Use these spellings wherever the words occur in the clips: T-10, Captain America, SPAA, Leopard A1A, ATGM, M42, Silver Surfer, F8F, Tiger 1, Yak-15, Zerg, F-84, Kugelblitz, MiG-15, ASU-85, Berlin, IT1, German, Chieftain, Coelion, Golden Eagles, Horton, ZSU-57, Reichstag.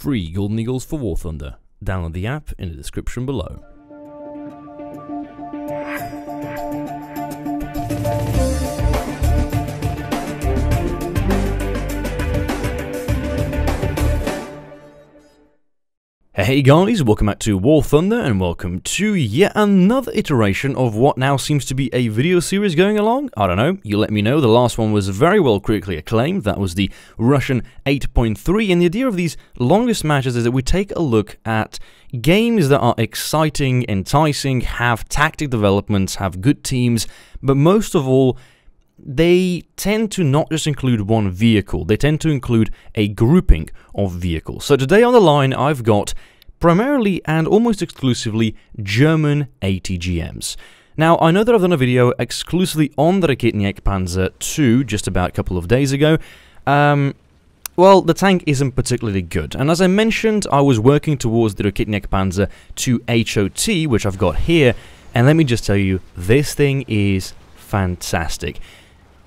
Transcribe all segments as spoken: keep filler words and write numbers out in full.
Free Golden Eagles for War Thunder. Download the app in the description below. Hey guys, welcome back to War Thunder and welcome to yet another iteration of what now seems to be a video series going along. I don't know, you let me know. The last one was very well critically acclaimed. That was the Russian eight point three, and the idea of these longest matches is that we take a look at games that are exciting, enticing, have tactic developments, have good teams, but most of all, they tend to not just include one vehicle, they tend to include a grouping of vehicles. So today on the line I've got primarily and almost exclusively German A T G Ms. Now, I know that I've done a video exclusively on the Raketenjagdpanzer two just about a couple of days ago. Um, well, the tank isn't particularly good, and as I mentioned, I was working towards the Raketenjagdpanzer two H O T, which I've got here, and let me just tell you, this thing is fantastic.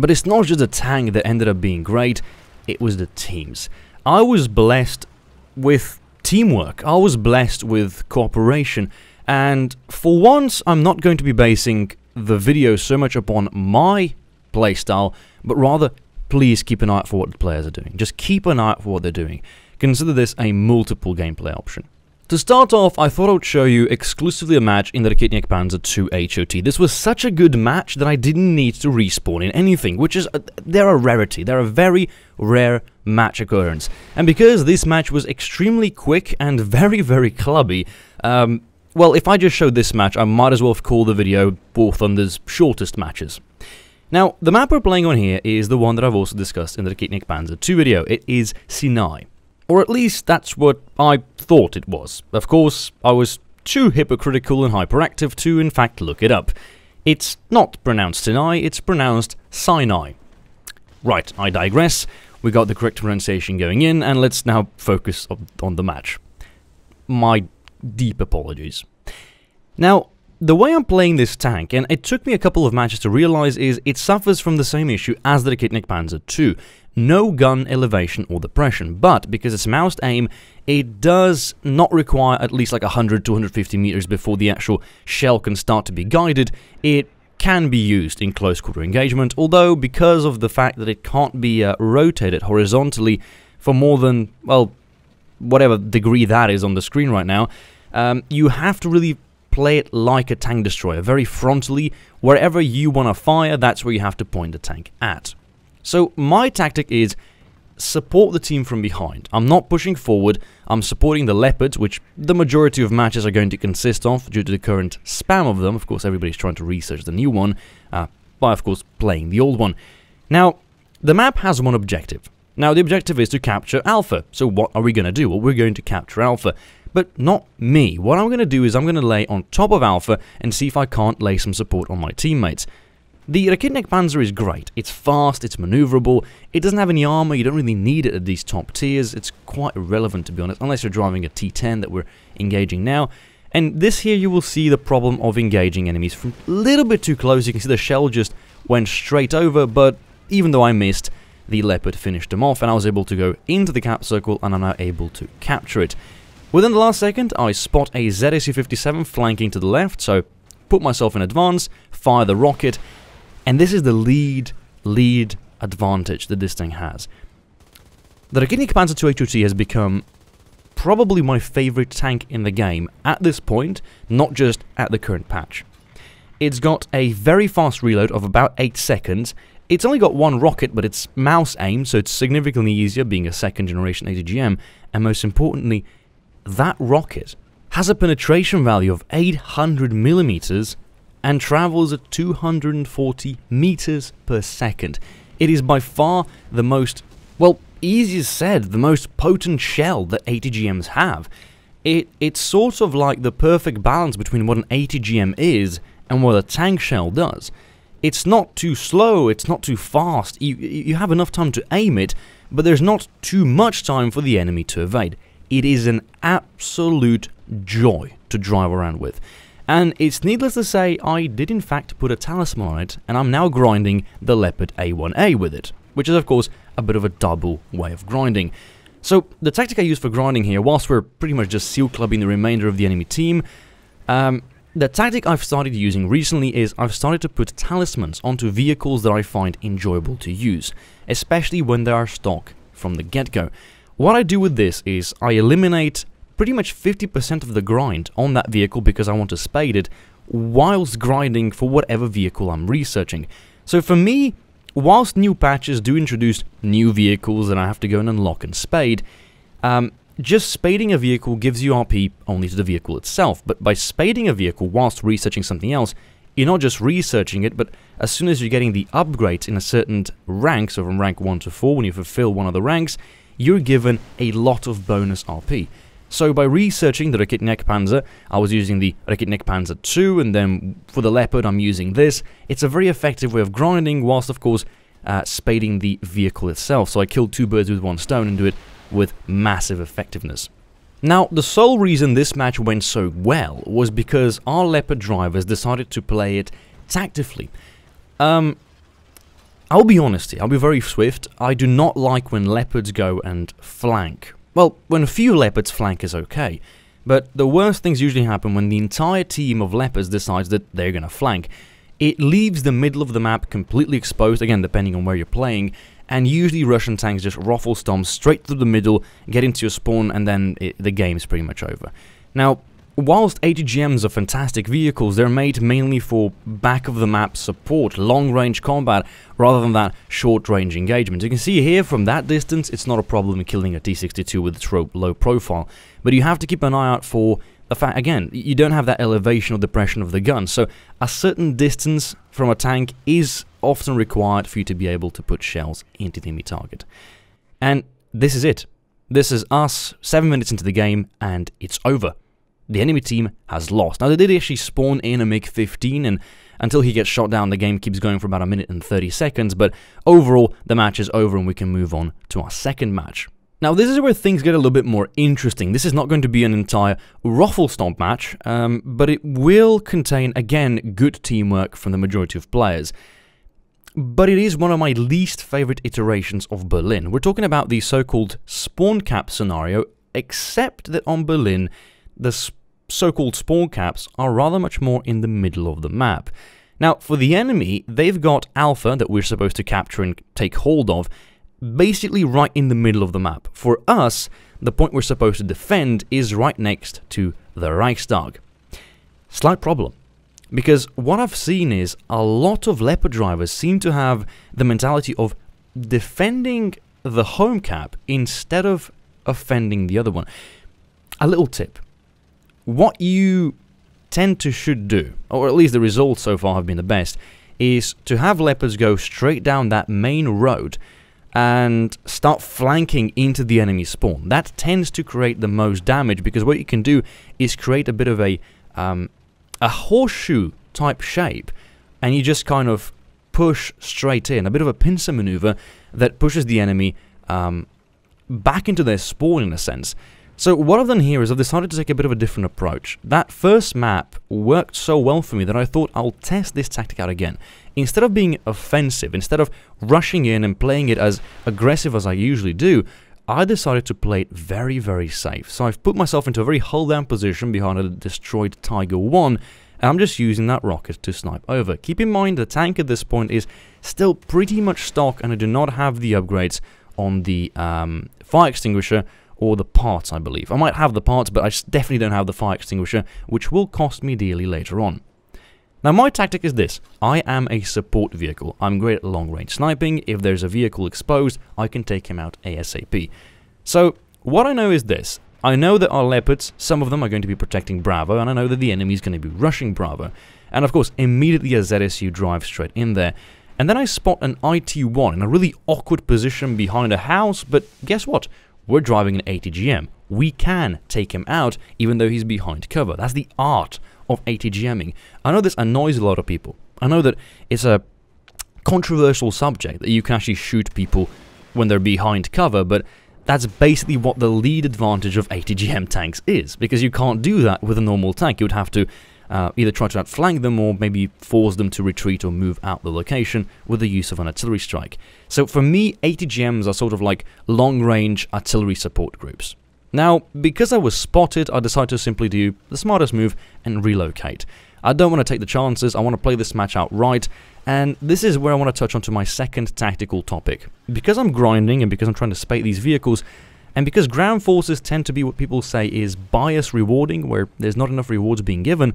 But it's not just the tank that ended up being great, it was the teams. I was blessed with teamwork, I was blessed with cooperation, and for once I'm not going to be basing the video so much upon my playstyle, but rather please keep an eye out for what the players are doing. Just keep an eye out for what they're doing. Consider this a multiple gameplay option. To start off, I thought I would show you exclusively a match in the Raketenjagdpanzer two H O T. This was such a good match that I didn't need to respawn in anything, which is, a, they're a rarity, they're a very rare match occurrence. And because this match was extremely quick and very, very clubby, um, well, if I just showed this match, I might as well have called the video War Thunder's shortest matches. Now, the map we're playing on here is the one that I've also discussed in the Raketenjagdpanzer two video. It is Sinai. Or at least that's what I thought it was. Of course, I was too hypocritical and hyperactive to, in fact, look it up. It's not pronounced Sinai, it's pronounced Sinai. Right, I digress. We got the correct pronunciation going in, and let's now focus on, on the match. My deep apologies. Now, the way I'm playing this tank, and it took me a couple of matches to realize, is it suffers from the same issue as the Raketenjagdpanzer two. No gun elevation or depression, but because it's moused aim, it does not require at least like one hundred to one hundred fifty meters before the actual shell can start to be guided. It can be used in close quarter engagement, although because of the fact that it can't be uh, rotated horizontally for more than, well, whatever degree that is on the screen right now, um, you have to really play it like a tank destroyer, very frontally. Wherever you want to fire, that's where you have to point the tank at. So my tactic is support the team from behind. I'm not pushing forward, I'm supporting the Leopards, which the majority of matches are going to consist of due to the current spam of them. Of course, everybody's trying to research the new one, uh, by of course playing the old one. Now, the map has one objective. Now, the objective is to capture Alpha. So what are we going to do? Well, we're going to capture Alpha, but not me. What I'm going to do is I'm going to lay on top of Alpha and see if I can't lay some support on my teammates. The Raketenjagdpanzer is great, it's fast, it's manoeuvrable, it doesn't have any armor, you don't really need it at these top tiers, it's quite irrelevant to be honest, unless you're driving a T ten that we're engaging now. And this here you will see the problem of engaging enemies from a little bit too close. You can see the shell just went straight over, but even though I missed, the Leopard finished them off and I was able to go into the cap circle and I'm now able to capture it. Within the last second, I spot a Z S U fifty-seven flanking to the left, so put myself in advance, fire the rocket. And this is the lead, lead advantage that this thing has. The Raketenjagdpanzer two H O T has become probably my favourite tank in the game at this point, not just at the current patch. It's got a very fast reload of about eight seconds, it's only got one rocket but it's mouse aim, so it's significantly easier being a second generation A T G M, and most importantly, that rocket has a penetration value of eight hundred millimeters and travels at two hundred forty meters per second. It is by far the most, well, easier said, the most potent shell that A T G Ms have. It, it's sort of like the perfect balance between what an A T G M is and what a tank shell does. It's not too slow, it's not too fast, you, you have enough time to aim it, but there's not too much time for the enemy to evade. It is an absolute joy to drive around with. And it's needless to say, I did in fact put a talisman on it, and I'm now grinding the Leopard A one A with it, which is of course a bit of a double way of grinding. So the tactic I use for grinding here, whilst we're pretty much just seal clubbing the remainder of the enemy team, um, the tactic I've started using recently is I've started to put talismans onto vehicles that I find enjoyable to use, especially when they are stock from the get-go. What I do with this is I eliminate pretty much fifty percent of the grind on that vehicle because I want to spade it, whilst grinding for whatever vehicle I'm researching. So for me, whilst new patches do introduce new vehicles that I have to go and unlock and spade, um, just spading a vehicle gives you R P only to the vehicle itself, but by spading a vehicle whilst researching something else, you're not just researching it, but as soon as you're getting the upgrades in a certain rank, so from rank one to four, when you fulfill one of the ranks, you're given a lot of bonus R P. So by researching the Raketenjagdpanzer, I was using the Raketenjagdpanzer two, and then for the Leopard I'm using this. It's a very effective way of grinding, whilst of course uh, spading the vehicle itself. So I killed two birds with one stone and do it with massive effectiveness. Now, the sole reason this match went so well was because our Leopard drivers decided to play it tactically. Um, I'll be honest here, I'll be very swift, I do not like when Leopards go and flank. Well, when a few Leopards flank is okay, but the worst things usually happen when the entire team of Leopards decides that they're gonna flank. It leaves the middle of the map completely exposed, again depending on where you're playing, and usually Russian tanks just ruffle stomp straight through the middle, get into your spawn, and then it, the game's pretty much over. Now, whilst A T G Ms are fantastic vehicles, they're made mainly for back-of-the-map support, long-range combat, rather than that short-range engagement. You can see here, from that distance, it's not a problem killing a T sixty-two with its low profile, but you have to keep an eye out for the fact, again, you don't have that elevation or depression of the gun, so a certain distance from a tank is often required for you to be able to put shells into the enemy target. And this is it. This is us, seven minutes into the game, and it's over. The enemy team has lost. Now, they did actually spawn in a MiG fifteen, and until he gets shot down, the game keeps going for about a minute and thirty seconds, but overall, the match is over and we can move on to our second match. Now, this is where things get a little bit more interesting. This is not going to be an entire ruffle stomp match, um, but it will contain, again, good teamwork from the majority of players. But it is one of my least favorite iterations of Berlin. We're talking about the so-called spawn cap scenario, except that on Berlin, the spawn so-called spawn caps are rather much more in the middle of the map. Now, for the enemy, they've got Alpha that we're supposed to capture and take hold of, basically right in the middle of the map. For us, the point we're supposed to defend is right next to the Reichstag. Slight problem, because what I've seen is a lot of Leopard drivers seem to have the mentality of defending the home cap instead of offending the other one. A little tip. What you tend to should do, or at least the results so far have been the best, is to have Leopards go straight down that main road and start flanking into the enemy spawn. That tends to create the most damage, because what you can do is create a bit of a, um, a horseshoe type shape, and you just kind of push straight in, a bit of a pincer maneuver that pushes the enemy um, back into their spawn in a sense. So what I've done here is I've decided to take a bit of a different approach. That first map worked so well for me that I thought I'll test this tactic out again. Instead of being offensive, instead of rushing in and playing it as aggressive as I usually do, I decided to play it very, very safe. So I've put myself into a very hull-down position behind a destroyed Tiger one, and I'm just using that rocket to snipe over. Keep in mind the tank at this point is still pretty much stock, and I do not have the upgrades on the um, fire extinguisher, or the parts, I believe. I might have the parts, but I definitely don't have the fire extinguisher, which will cost me dearly later on. Now, my tactic is this. I am a support vehicle. I'm great at long-range sniping. If there's a vehicle exposed, I can take him out ASAP. So, what I know is this. I know that our Leopards, some of them are going to be protecting Bravo, and I know that the enemy is going to be rushing Bravo. And, of course, immediately a Z S U drives straight in there. And then I spot an I T one in a really awkward position behind a house, but guess what? We're driving an A T G M. We can take him out, even though he's behind cover. That's the art of A T G M-ing. I know this annoys a lot of people. I know that it's a controversial subject, that you can actually shoot people when they're behind cover, but that's basically what the lead advantage of A T G M tanks is, because you can't do that with a normal tank. You would have to uh, either try to outflank them or maybe force them to retreat or move out the location with the use of an artillery strike. So for me, A T G Ms are sort of like long-range artillery support groups. Now, because I was spotted, I decided to simply do the smartest move and relocate. I don't want to take the chances, I want to play this match outright, and this is where I want to touch onto my second tactical topic. Because I'm grinding and because I'm trying to spate these vehicles, and because ground forces tend to be what people say is bias rewarding, where there's not enough rewards being given,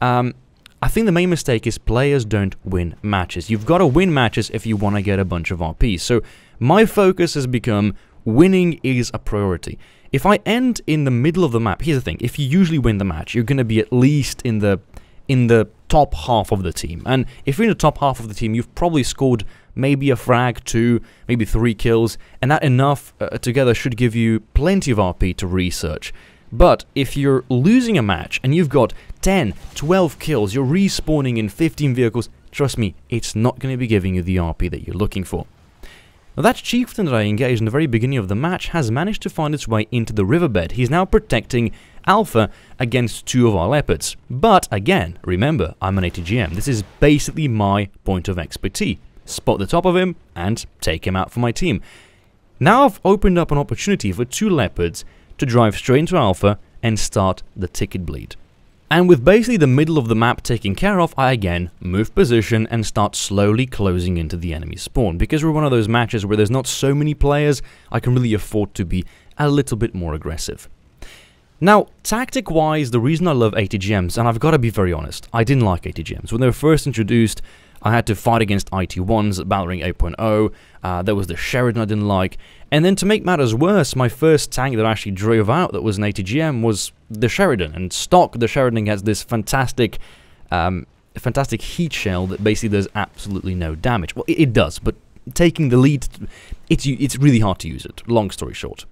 um, I think the main mistake is players don't win matches. You've got to win matches if you want to get a bunch of R Ps. So my focus has become winning is a priority. If I end in the middle of the map, here's the thing, if you usually win the match, you're going to be at least in the in the top half of the team. And if you're in the top half of the team, you've probably scored maybe a frag, two, maybe three kills, and that enough uh, together should give you plenty of R P to research. But if you're losing a match and you've got ten, twelve kills, you're respawning in fifteen vehicles, trust me, it's not going to be giving you the R P that you're looking for. Now that Chieftain that I engaged in the very beginning of the match has managed to find its way into the riverbed. He's now protecting Alpha against two of our Leopards. But again, remember, I'm an A T G M. This is basically my point of expertise. Spot the top of him and take him out for my team. Now I've opened up an opportunity for two Leopards to drive straight into Alpha and start the ticket bleed. And with basically the middle of the map taken care of, I again move position and start slowly closing into the enemy spawn. Because we're one of those matches where there's not so many players, I can really afford to be a little bit more aggressive. Now, tactic-wise, the reason I love A T G Ms, and I've got to be very honest, I didn't like A T G Ms. When they were first introduced, I had to fight against I T ones at Battle Ring eight point oh, uh, there was the Sheridan I didn't like, and then to make matters worse, my first tank that I actually drove out that was an A T G M was the Sheridan, and stock the Sheridan has this fantastic um, fantastic heat shell that basically does absolutely no damage. Well, it, it does, but taking the lead, it's, it's really hard to use it, long story short.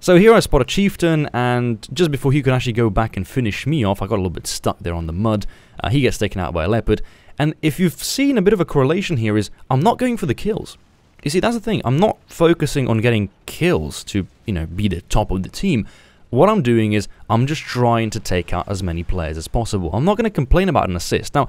So here I spot a Chieftain, and just before he could actually go back and finish me off, I got a little bit stuck there on the mud, uh, he gets taken out by a Leopard. And if you've seen a bit of a correlation here is, I'm not going for the kills. You see, that's the thing, I'm not focusing on getting kills to, you know, be the top of the team. What I'm doing is, I'm just trying to take out as many players as possible. I'm not going to complain about an assist. Now,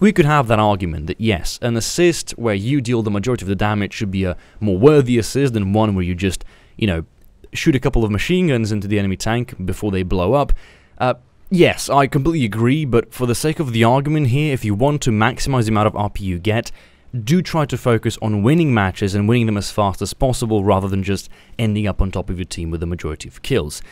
we could have that argument that yes, an assist where you deal the majority of the damage should be a more worthy assist than one where you just, you know, shoot a couple of machine guns into the enemy tank before they blow up. Uh, Yes, I completely agree, but for the sake of the argument here, if you want to maximize the amount of R P you get, do try to focus on winning matches and winning them as fast as possible rather than just ending up on top of your team with the majority of kills.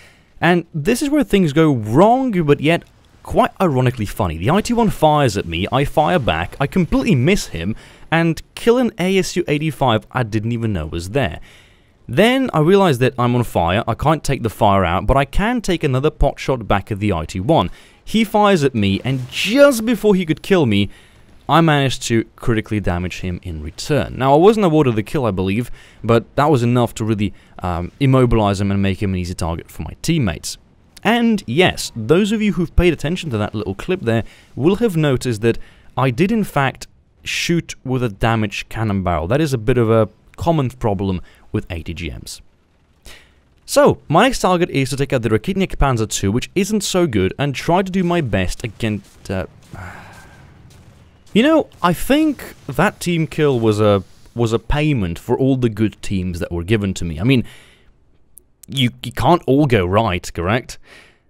And this is where things go wrong, but yet quite ironically funny. The I T one fires at me, I fire back, I completely miss him, and kill an A S U eighty-five I didn't even know was there. Then I realize that I'm on fire, I can't take the fire out, but I can take another pot shot back at the I T one. He fires at me, and just before he could kill me, I managed to critically damage him in return. Now, I wasn't awarded the kill, I believe, but that was enough to really um, immobilize him and make him an easy target for my teammates. And yes, those of you who've paid attention to that little clip there will have noticed that I did in fact shoot with a damaged cannon barrel. That is a bit of a common problem with A T G Ms. So, my next target is to take out the Raketenjagdpanzer two, which isn't so good, and try to do my best against... Uh, you know, I think that team kill was a was a payment for all the good teams that were given to me. I mean, you, you can't all go right, correct?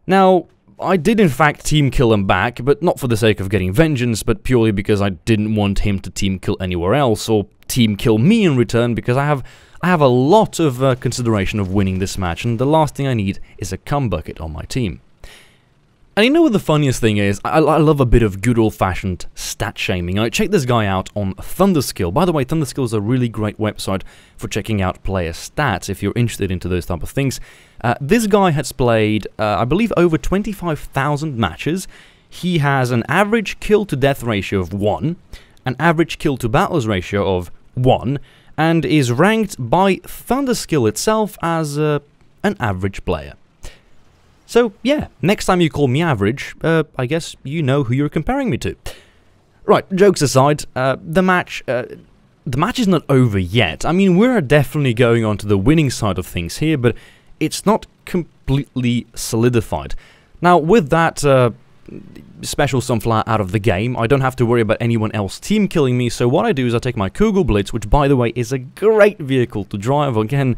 Now, I did in fact team kill him back, but not for the sake of getting vengeance, but purely because I didn't want him to team kill anywhere else, or team kill me in return, because I have... I have a lot of uh, consideration of winning this match, and the last thing I need is a cum bucket on my team. And you know what the funniest thing is? I, I love a bit of good old-fashioned stat shaming. I checked this guy out on Thunderskill. By the way, Thunderskill is a really great website for checking out player stats if you're interested into those type of things. Uh, this guy has played, uh, I believe, over twenty-five thousand matches. He has an average kill-to-death ratio of one, an average kill-to-battles ratio of one, and is ranked by Thunderskill itself as uh, an average player. So yeah, next time you call me average, uh, I guess you know who you're comparing me to. Right, jokes aside, uh, the match uh, the match is not over yet. I mean, we're definitely going on to the winning side of things here, but it's not completely solidified. Now, with that, uh, special sunflower out of the game. I don't have to worry about anyone else team killing me, so what I do is I take my Kugelblitz, which by the way is a great vehicle to drive. Again,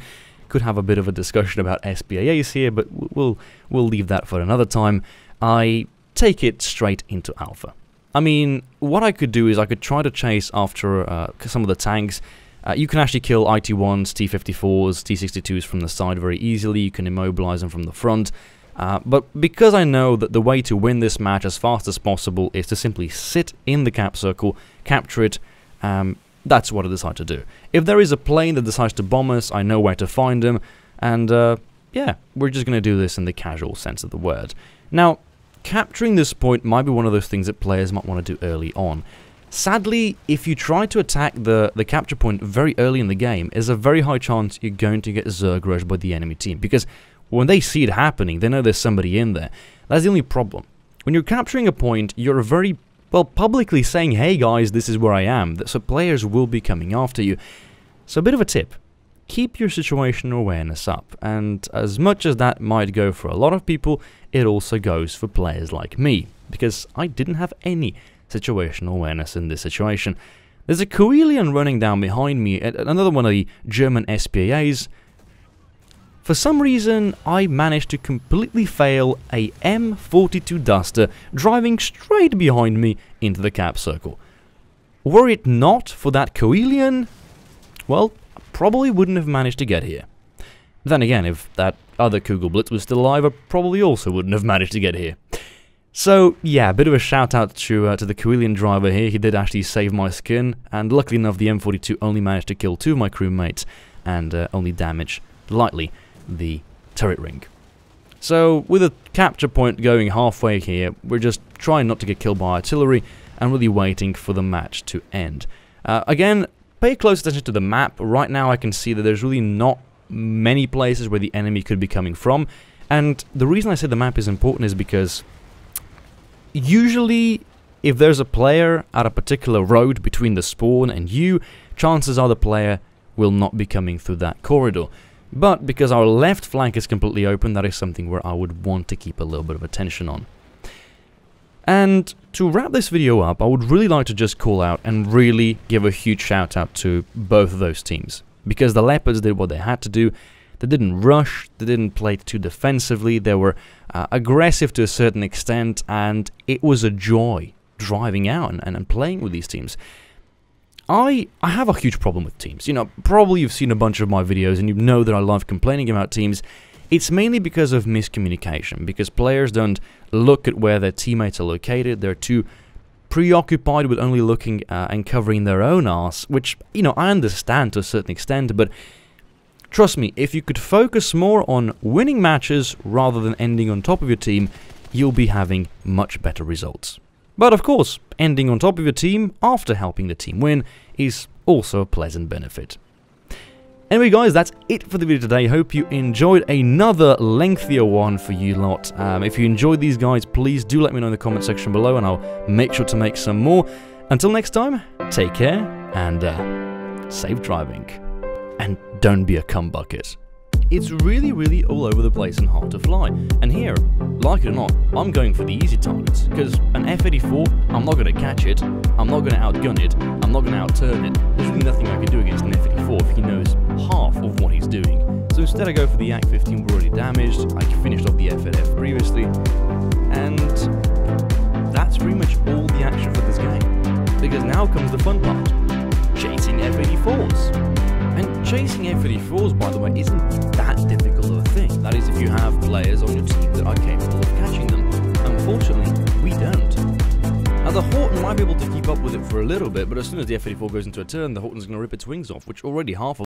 could have a bit of a discussion about S P A As here, but we'll, we'll leave that for another time. I take it straight into Alpha. I mean, what I could do is I could try to chase after uh, some of the tanks. Uh, you can actually kill I T ones, T fifty-fours, T sixty-twos from the side very easily. You can immobilize them from the front. Uh, but because I know that the way to win this match as fast as possible is to simply sit in the cap circle, capture it, um, that's what I decide to do. If there is a plane that decides to bomb us, I know where to find them, and uh, yeah, we're just going to do this in the casual sense of the word. Now, capturing this point might be one of those things that players might want to do early on. Sadly, if you try to attack the, the capture point very early in the game, there's a very high chance you're going to get Zerg rushed by the enemy team, because when they see it happening, they know there's somebody in there. That's the only problem. When you're capturing a point, you're very, well, publicly saying, hey guys, this is where I am, so players will be coming after you. So a bit of a tip, keep your situational awareness up, and as much as that might go for a lot of people, it also goes for players like me, because I didn't have any situational awareness in this situation. There's a Coelion running down behind me, another one of the German S P A As. For some reason, I managed to completely fail a M forty-two Duster driving straight behind me into the cap circle. Were it not for that Coelion, well, I probably wouldn't have managed to get here. Then again, if that other Kugelblitz was still alive, I probably also wouldn't have managed to get here. So yeah, a bit of a shout out to, uh, to the Coelion driver here. He did actually save my skin, and luckily enough the M forty-two only managed to kill two of my crewmates and uh, only damage lightly the turret ring. So with a capture point going halfway here, we're just trying not to get killed by artillery and really waiting for the match to end. Uh, again, pay close attention to the map. Right now I can see that there's really not many places where the enemy could be coming from, and the reason I say the map is important is because usually if there's a player at a particular road between the spawn and you, chances are the player will not be coming through that corridor. But because our left flank is completely open, that is something where I would want to keep a little bit of attention on. And to wrap this video up, I would really like to just call out and really give a huge shout out to both of those teams, because the Leopards did what they had to do. They didn't rush, they didn't play too defensively, they were uh, aggressive to a certain extent, and it was a joy driving out and, and, and playing with these teams. I, I have a huge problem with teams. You know, probably you've seen a bunch of my videos and you know that I love complaining about teams. It's mainly because of miscommunication, because players don't look at where their teammates are located. They're too preoccupied with only looking uh, and covering their own arse, which, you know, I understand to a certain extent, but trust me, if you could focus more on winning matches rather than ending on top of your team, you'll be having much better results. But of course, ending on top of your team after helping the team win is also a pleasant benefit. Anyway guys, that's it for the video today. Hope you enjoyed another lengthier one for you lot. Um, if you enjoyed these guys, please do let me know in the comment section below and I'll make sure to make some more. Until next time, take care and uh, safe driving. And don't be a cum bucket. It's really, really all over the place and hard to fly. And here, like it or not, I'm going for the easy targets, because an F eighty-four, I'm not going to catch it, I'm not going to outgun it, I'm not going to outturn it. There's really nothing I can do against an F eighty-four if he knows half of what he's doing. So instead I go for the Yak fifteen, we're already damaged, I finished off the F eight F previously, and that's pretty much all the action for this game. Because now comes the fun part, chasing F eighty-fours. And chasing F eighty-fours, by the way, isn't that difficult of a thing. That is, if you have players on your team that are capable of catching them. Unfortunately, we don't. Now, the Horton might be able to keep up with it for a little bit, but as soon as the F eighty-four goes into a turn, the Horton's going to rip its wings off, which already half of